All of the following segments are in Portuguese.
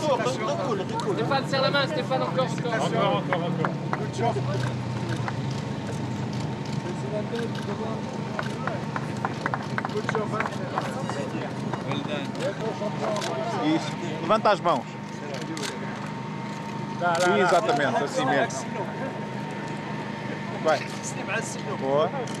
recours. Stéphane, serre la main, Stéphane, encore. Isso, levanta as mãos. Exatamente, assim mesmo. Vai. Boa. Wacht.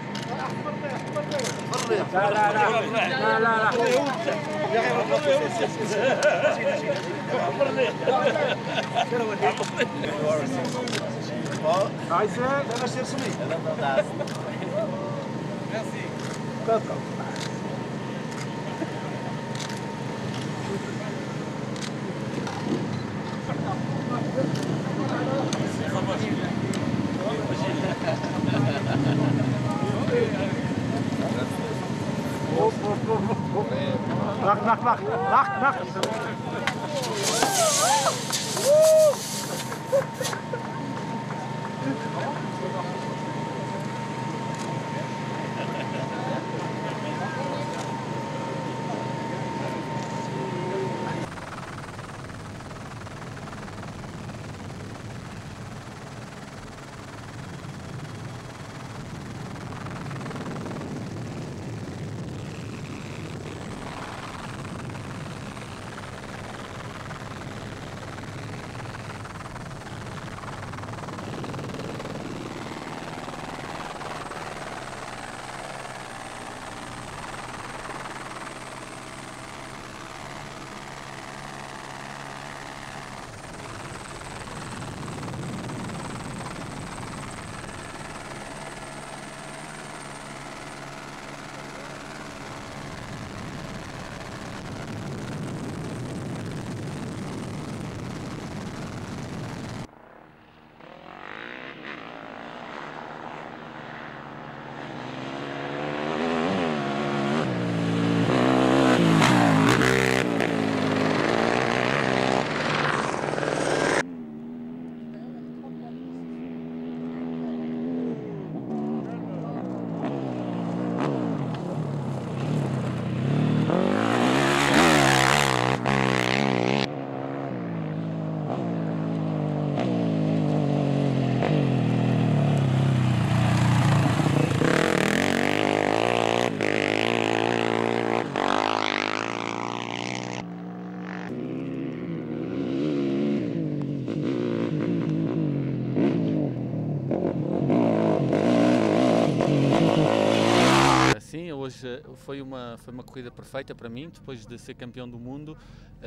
Foi uma corrida perfeita para mim, depois de ser campeão do mundo,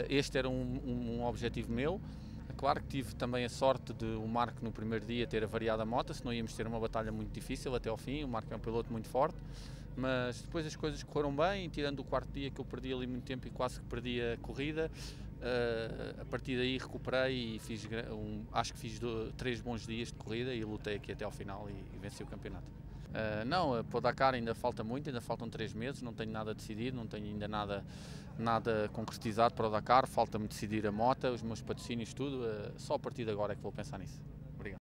este era um objetivo meu. Claro que tive também a sorte de o Marco no primeiro dia ter avariado a moto, senão íamos ter uma batalha muito difícil até ao fim, o Marco é um piloto muito forte, mas depois as coisas correram bem, tirando o quarto dia que eu perdi ali muito tempo e quase que perdi a corrida, a partir daí recuperei e fiz, acho que fiz 3 bons dias de corrida e lutei aqui até ao final e venci o campeonato. Não, para o Dakar ainda falta muito, ainda faltam 3 meses, não tenho nada decidido, não tenho ainda nada concretizado para o Dakar, falta-me decidir a moto, os meus patrocínios, tudo, só a partir de agora é que vou pensar nisso.